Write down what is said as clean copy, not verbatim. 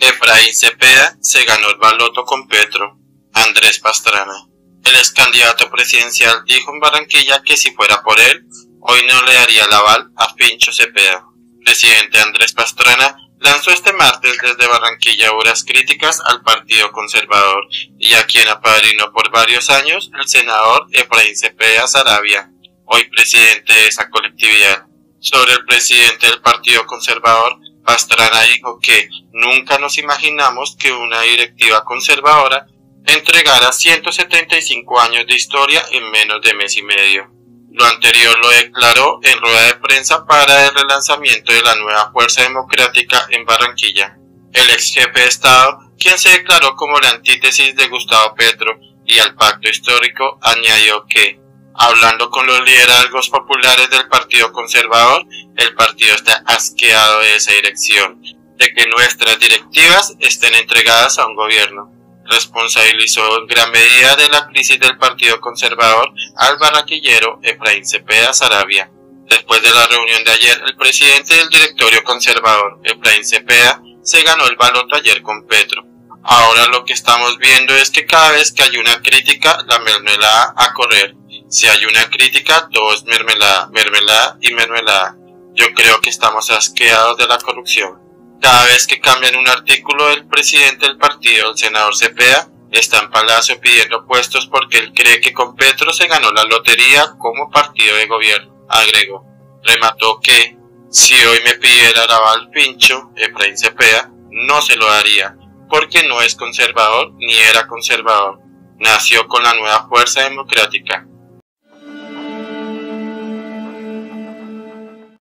Efraín Cepeda se ganó el baloto con Petro. Andrés Pastrana, el ex candidato presidencial, dijo en Barranquilla que si fuera por él, hoy no le daría el aval a Fincho Cepeda. El presidente Andrés Pastrana lanzó este martes desde Barranquilla obras críticas al Partido Conservador y a quien apadrinó por varios años el senador Efraín Cepeda Sarabia, hoy presidente de esa colectividad. Sobre el presidente del Partido Conservador, Pastrana dijo que nunca nos imaginamos que una directiva conservadora entregara 175 años de historia en menos de mes y medio. Lo anterior lo declaró en rueda de prensa para el relanzamiento de la nueva fuerza democrática en Barranquilla. El ex jefe de Estado, quien se declaró como la antítesis de Gustavo Petro y al Pacto Histórico, añadió que, hablando con los liderazgos populares del Partido Conservador, el partido está asqueado de esa dirección, de que nuestras directivas estén entregadas a un gobierno. Responsabilizó en gran medida de la crisis del Partido Conservador al barranquillero Efraín Cepeda Sarabia. Después de la reunión de ayer, el presidente del directorio conservador, Efraín Cepeda, se ganó el baloto ayer con Petro. Ahora lo que estamos viendo es que cada vez que hay una crítica, la mermelada a correr. Si hay una crítica, todo es mermelada, mermelada y mermelada. Yo creo que estamos asqueados de la corrupción. Cada vez que cambian un artículo, el presidente del partido, el senador Cepeda, está en Palacio pidiendo puestos porque él cree que con Petro se ganó la lotería como partido de gobierno, agregó. Remató que, si hoy me pidiera el aval Fincho, Efraín Cepeda, no se lo daría, porque no es conservador ni era conservador. Nació con la nueva fuerza democrática.